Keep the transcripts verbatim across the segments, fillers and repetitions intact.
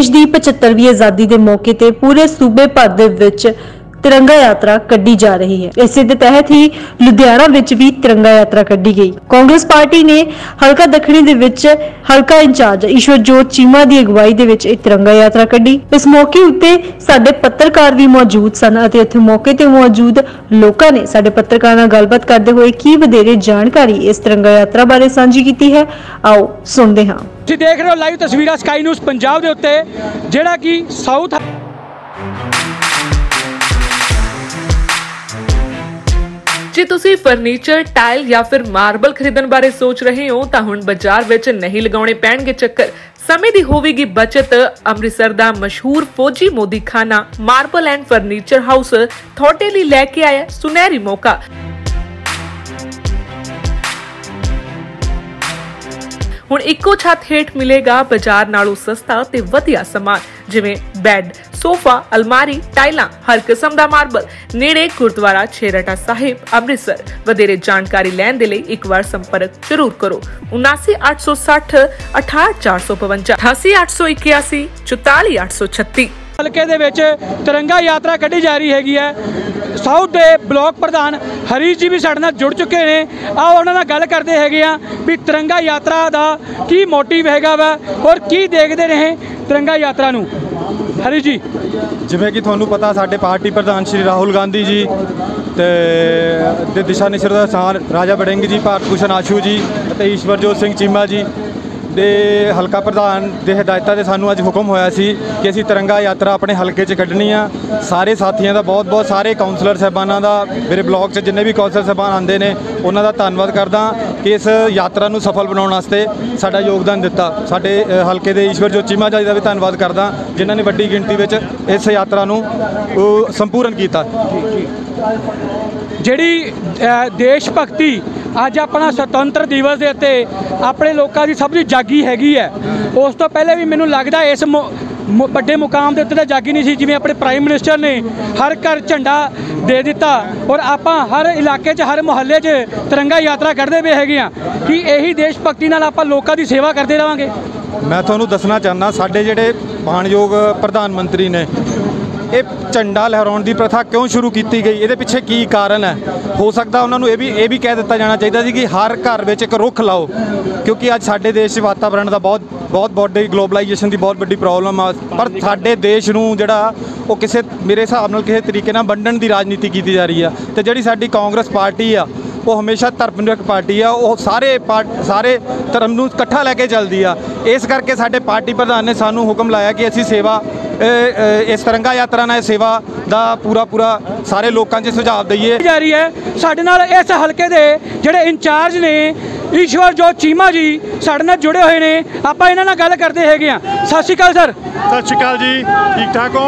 देश की पचहत्तरवीं आजादी के मौके ते पूरे सूबे भर विच तिरंगा यात्रा कड़ी जा रही है। इस दे तहत ही लुधियाना विच भी तिरंगा यात्रा कड़ी गई। कांग्रेस पार्टी ने हलका दखनी दे विच हलका इंचार्ज ईश्वरजोत चीमा की अगुवाई दे विच तिरंगा यात्रा कड़ी। इस मौके उत्ते साडे पत्रकार भी मौजूद सन अते उत्थे मौके ते मौजूद लोगों ने साडे पत्रकारां नाल गलबात करदे होए की वधेरे जानकारी इस तिरंगा यात्रा बारे सांझी कीती है। आओ सुनदे हां। तुसीं देख रहे हो लाइव तस्वीरां स्काई न्यूज़ पंजाब दे उत्ते जिहड़ा कि साउथ जे तुसी फर्नीचर टाइल या फिर मार्बल खरीदन बारे सोच रहे हो तो हुण बाजार विच नहीं लगाने पैणगे चक्कर। समय दी होवेगी बचत। अमृतसर दा मशहूर फौजी मोदी खाना मार्बल एंड फर्नीचर हाउस थोड़े लिए लेके आया सुनहरी मौका। हुण इक्को छत हेठ मिलेगा बाजार नालों सस्ता ते वधिया समान जिवें बैड, सोफा, अलमारी, टाइलां, हर किस्म दा मार्बल नेड़े गुरुद्वारा छेराटा साहिब अमृतसर। वधेरे जानकारी लैण दे लई इक वार संपर्क जरूर करो उनासी आठ सौ साठ अठासी चार सौ पचपन अठासी आठ सौ इक्यासी चौताली आठ सौ छत्तीस। हलके दे विच तिरंगा यात्रा कड्ढी जा रही हैगी है। साउथ के ब्लॉक प्रधान हरीश जी भी साडे नाल जुड़ चुके ने। आओ उन्हां नाल गल करदे हैगे आ भी तिरंगा यात्रा दा की मोटिव हैगा वा और की देखदे ने तिरंगा यात्रा नूं। हरीश जी जिवें कि तुहानूं पता साडे पार्टी प्रधान श्री राहुल गांधी जी ते दिशा निर्देशानुसार राजा बड़िंग जी, भारत भूषण आशू जी ते ईश्वरजोत सिंह चीमा जी दे हलका प्रधान दे हिदायतां दे सानू अज हुक्म होया सी कि असी तिरंगा यात्रा अपने हलके च कड्ढनी आ। सारे साथियों का बहुत बहुत सारे काउंसलर साहबाना का मेरे ब्लॉक च जिन्ने भी काउंसलर साहबान आंदे ने उन्हां दा धन्नवाद करदा कि इस यात्रा नू सफल बनाउण वास्ते साडा योगदान दिता। साडे हलके दे ईश्वरजोत चीमा जी का भी धन्नवाद करदा जिन्हां ने वड्डी गिणती विच इस यात्रा नू संपूर्ण कीता। जिहड़ी देश भगती अज अपना स्वतंत्र दिवस के उत्ते अपने लोगों की सब की जागी हैगी है, उस तो पहले भी मैनू लगता इस मु बड़े मुकाम के उत्ते तो जागी नहीं सी। जिवें अपने प्राइम मिनिस्टर ने हर घर झंडा दे दिता और आप हर इलाके च हर मुहल्ले च तिरंगा यात्रा कढ़दे पए हैगे आ कि यही देश भगती नाल आपां लोगों की सेवा करते रहांगे। मैं तुहानूं दसना चाहना साडे जिहड़े माणयोग प्रधानमंत्री ने ये झंडा लहराने की प्रथा क्यों शुरू की गई, ये पिछे की कारण है। हो सकता उन्होंने भी ये भी कह दिता जाना चाहिए जी कि हर घर में एक रुख लाओ क्योंकि आज साढ़े देश वातावरण का बहुत बहुत बड़ी ग्लोबलाइजेशन की बहुत बड़ी प्रॉब्लम आ। पर साढ़े देश नूं जिहड़ा वो किसी मेरे हिसाब नाल किसी तरीके नाल वंडण की राजनीति की जा रही है। तो जिहड़ी साडी कांग्रेस पार्टी आ वो हमेशा धर्मनिरपेक्ष पार्टी आ, वो सारे पार्ट सारे धर्म नूं इकट्ठा लैके चलदी आ। इस करके साडे पार्टी प्रधान ने सानूं हुक्म लाया कि असीं सेवा इस तिरंगा यात्रा नाल सेवा दा पूरा पूरा सारे लोगों से सुझाव दईए जा रही है। साडे नाल इस हलके दे जिहड़े इंचार्ज ने ईश्वरजोत चीमा जी साडे नाल जुड़े हुए ने। आपां इन्हां नाल गल करदे हैगे आ। सत श्री अकाल सर। सत श्री अकाल जी, ठीक ठाक हो?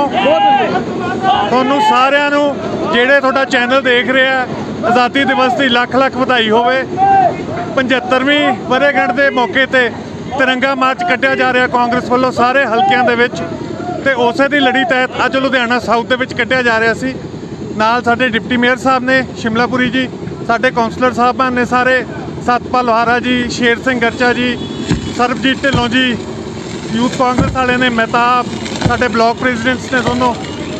तुहानूं सारिआं नूं जिहड़े तुहाडा चैनल देख रहे हैं आज़ादी दिवस की लख लख बधाई होवे। पचहत्तरवीं वर्षगांठ के मौके पर तिरंगा मार्च कढ़िया जा रहा कांग्रेस वालों सारे हलकों के विच ते उस दी लड़ी तहत अज लुधियाना साउथ के विच कढ़िया जा रहा सी। नाल साडे डिप्टी मेयर साहब ने शिमलापुरी जी, साडे कौंसलर साहबान ने सारे सतपाल लोहारा जी, शेर सिंह गरचा जी, सरबजीत ढिलों जी, यूथ कांग्रेस वाले ने मेहताब, साडे ब्लॉक प्रेजिडेंट्स ने, दोनों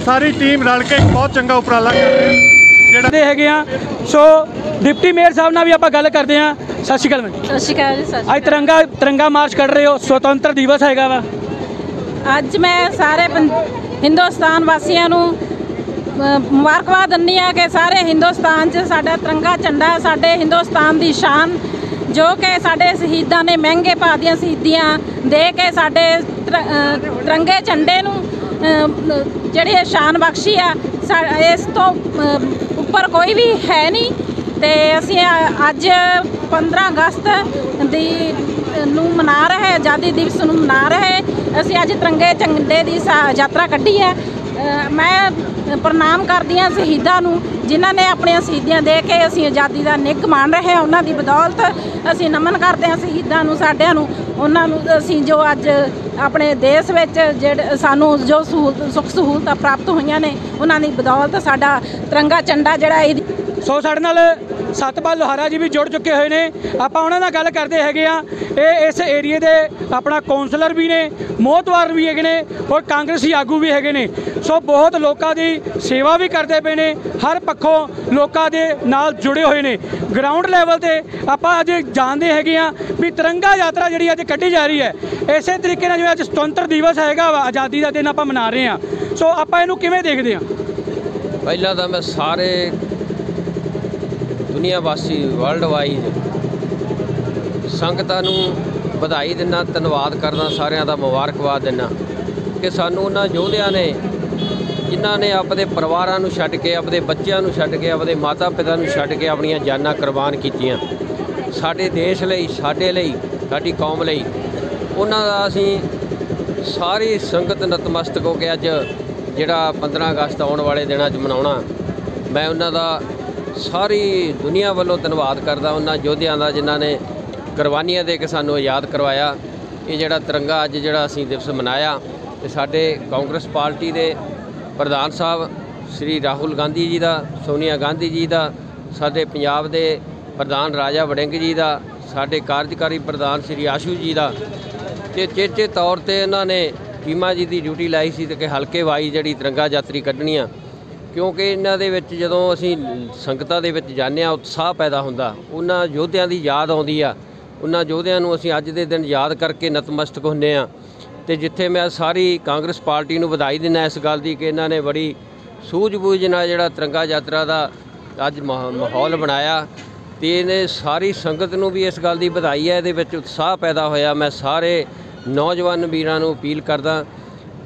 सारी टीम रल के बहुत चंगा उपराला कर रहे हैं जिहड़े हैगे आ। सो डिप्टी मेयर साहब नाल भी आपां गल करदे आ। सत श्री अकाल। सत श्री अकाल। अज तिरंगा तिरंगा मार्च कढ़ रहे हो, स्वतंत्र दिवस हैगा वा। अज मैं सारे हिंदुस्तान वासियां नूं मुबारकबाद दिंदी आ कि सारे हिंदुस्तान च साडा तिरंगा झंडा साडे हिंदुस्तान दी शान जो कि साडे शहीदां ने महंगे भाव दीआं शहीदियां दे के साडे तिरंगे झंडे नूं जिहड़ी शान बख्शी आ। इस तों पर कोई भी है नहीं ते असीं अज पंद्रह अगस्त दी नूं मना रहे आज़ादी दिवस नूं मना रहे। असीं अज तिरंगे झंडे दी यात्रा कढ़ी है। मैं प्रणाम करदी हां शहीदां नूं जिन्हां ने अपनी शहीदियां दे के असीं आज़ादी दा निग मान रहे हां। उन्हां दी बदौलत असीं नमन करदे हां शहीदां नूं साडियां नूं। उन्हां नूं असीं जो अज अपने देश विच जिहड़े सानूं जो सहूलत सुख सहूलतां प्राप्त होईयां ने उन्हां दी बदौलत साडा तिरंगा झंडा जिहड़ा। सो साडे नाल सतपाल लोहारा जी भी जुड़ चुके हुए हैं। आप उन्होंने गल करते हैं, इस एरिए के अपना कौंसलर भी ने, मोहतवार भी है और कांग्रेसी आगू भी है। सो बहुत लोगों की सेवा भी करते पे ने, हर पक्षों लोगों के नाल जुड़े हुए हैं। ग्राउंड लैवल से आप अज जानते हैं भी तिरंगा यात्रा जी अज कढ़ी जा रही है, इस तरीके जो अज स्वतंत्र दिवस हैगा आज़ादी का दिन आप मना रहे हैं। सो आप इनू किवें देखते हैं? पहला तो मैं सारे दुनिया वासी वर्ल्ड वाइड संगतां नूं बधाई दिना, धन्नवाद करना, सारियां दा मुबारकबाद दिना कि सानू उन्हां योधियां ने जिन्हां ने अपने परिवारां नूं छड्ड के, अपने बच्चियां नूं छड्ड के, अपने माता पिता नूं छड्ड के अपनियां जानां कुर्बान कीतियां साडे देश लई, साडे लई, साडी कौम लई। उन्हां दा असीं सारी संगत नतमस्तक हो के अज जिहड़ा पंद्रह अगस्त आने वाले दिनां च मनाउणा, मैं उन्हां दा सारी दुनिया वालों धन्यवाद करता उन्होंने योद्धियां का जिन्होंने कुर्बानियां दे के सानू आज़ाद करवाया। ये जिहड़ा तिरंगा अज जिहड़ा असीं दिवस मनाया ते साडे कांग्रेस पार्टी दे प्रधान साहब श्री राहुल गांधी जी का, सोनिया गांधी जी का, साडे पंजाब दे प्रधान राजा वड़िंग जी का, साडे कार्यकारी प्रधान श्री आशू जी का ते चेचे तौर पर इन्होंने चीमा जी की ड्यूटी लाई सी कि हल्के वाई जिहड़ी तिरंगा यात्री कढ़नी आ, क्योंकि इन्हां दे विच जदों असीं संगतां दे विच जाने उत्साह पैदा हुंदा, उन्हां योधियां दी याद आउंदी आ, उन्हां योधियां नूं असीं अज्ज दे दिन याद करके नतमस्तक हुंदे आ। ते जिथे मैं सारी कांग्रेस पार्टी नूं बधाई दिंदा इस गल दी कि इन्हां ने बड़ी सूझबूझ नाल जिहड़ा तिरंगा यात्रा दा अज्ज माहौल बनाया ते इहने सारी संगत नूं भी इस गल दी बधाई है, इहदे विच उत्साह पैदा होया। मैं सारे नौजवान वीरां नूं अपील करदा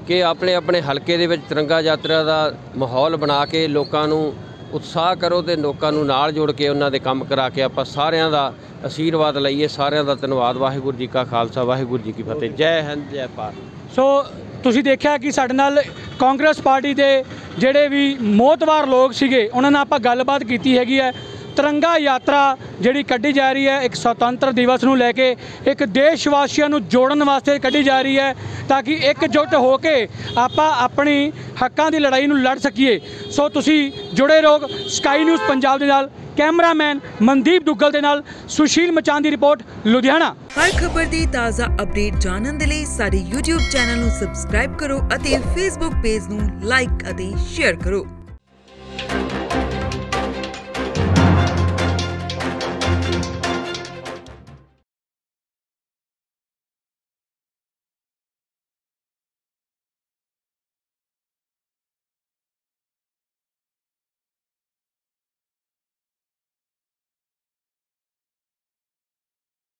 कि अपने अपने हलके दे विच तिरंगा यात्रा दा माहौल बना के लोकां नूं उत्साह करो ते लोकां नूं नाल जोड़ के उन्हां दे काम करा के आपां सारियां दा आशीर्वाद लईए, सारियां दा धन्नवाद। वाहिगुरू जी का खालसा, वाहिगुरू जी की फतेह। जय हिंद, जय भारत। सो तुसीं देखिआ कि साडे नाल कांग्रेस पार्टी दे जिहड़े भी मोहतवार लोग सीगे उन्हां नाल आपां गलबात कीती हैगी है। तिरंगा यात्रा जिहड़ी कढ़ी जा रही है एक स्वतंत्र दिवस नूं लैके, एक देश वासियां नूं जोड़न वास्ते कढ़ी जा रही है ताकि एकजुट हो के आपां अपनी हक्कां दी लड़ाई नूं लड़ सकीए। सो तुसीं जुड़े रहो स्काई न्यूज़ पंजाब दे नाल। कैमरामैन मनदीप दुग्गल दे नाल सुशील मचान दी रिपोर्ट, लुधियाना। हर खबर दी ताज़ा अपडेट जानने दे लई साडे यूट्यूब चैनल नूं सबसक्राइब करो अते फेसबुक पेज नूं लाइक अते शेयर करो।